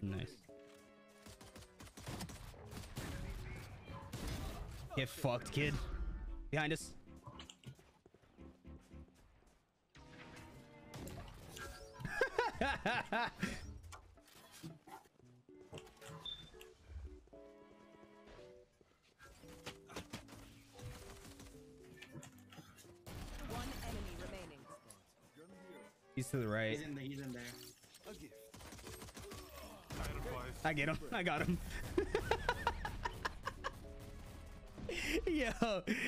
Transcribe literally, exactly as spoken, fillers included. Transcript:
Nice. Get fucked, kid. Behind us. One enemy remaining. He's to the right. He's in there. He's in there. I get him. I got him. Yo.